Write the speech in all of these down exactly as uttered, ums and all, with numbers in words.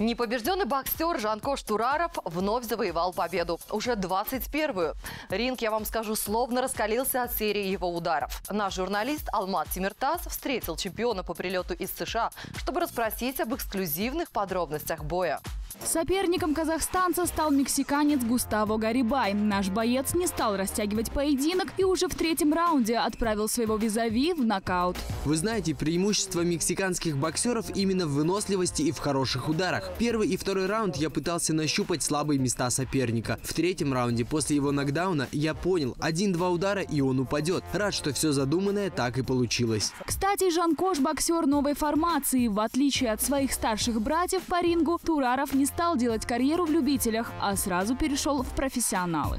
Непобежденный боксер Жанкош Тураров вновь завоевал победу. Уже двадцать первую. Ринг, я вам скажу, словно раскалился от серии его ударов. Наш журналист Алмат Темиртас встретил чемпиона по прилету из США, чтобы расспросить об эксклюзивных подробностях боя. Соперником казахстанца стал мексиканец Густаво Гарибай. Наш боец не стал растягивать поединок и уже в третьем раунде отправил своего визави в нокаут. Вы знаете, преимущество мексиканских боксеров именно в выносливости и в хороших ударах. Первый и второй раунд я пытался нащупать слабые места соперника. В третьем раунде после его нокдауна я понял, один-два удара и он упадет. Рад, что все задуманное так и получилось. Кстати, Жанкош – боксер новой формации. В отличие от своих старших братьев по рингу, Тураров не стал делать карьеру в любителях, а сразу перешел в профессионалы.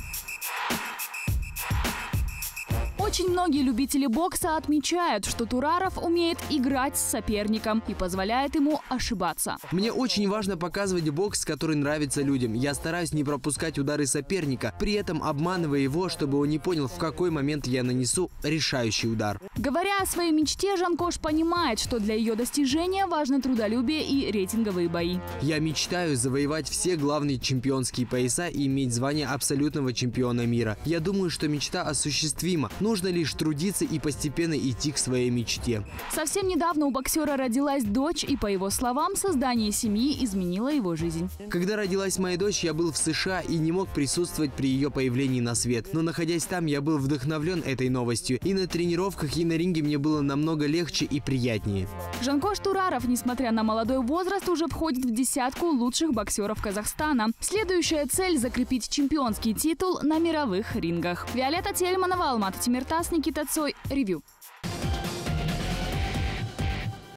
Очень многие любители бокса отмечают, что Тураров умеет играть с соперником и позволяет ему ошибаться. Мне очень важно показывать бокс, который нравится людям. Я стараюсь не пропускать удары соперника, при этом обманывая его, чтобы он не понял, в какой момент я нанесу решающий удар. Говоря о своей мечте, Жанкош понимает, что для ее достижения важно трудолюбие и рейтинговые бои. Я мечтаю завоевать все главные чемпионские пояса и иметь звание абсолютного чемпиона мира. Я думаю, что мечта осуществима. Нужно лишь трудиться и постепенно идти к своей мечте. Совсем недавно у боксера родилась дочь, и, по его словам, создание семьи изменило его жизнь. Когда родилась моя дочь, я был в США и не мог присутствовать при ее появлении на свет. Но, находясь там, я был вдохновлен этой новостью. И на тренировках, и на ринге мне было намного легче и приятнее. Жанкош Тураров, несмотря на молодой возраст, уже входит в десятку лучших боксеров Казахстана. Следующая цель – закрепить чемпионский титул на мировых рингах. Виолетта Тельманова, Алмат Темиртас, Никита Цой, Ревью.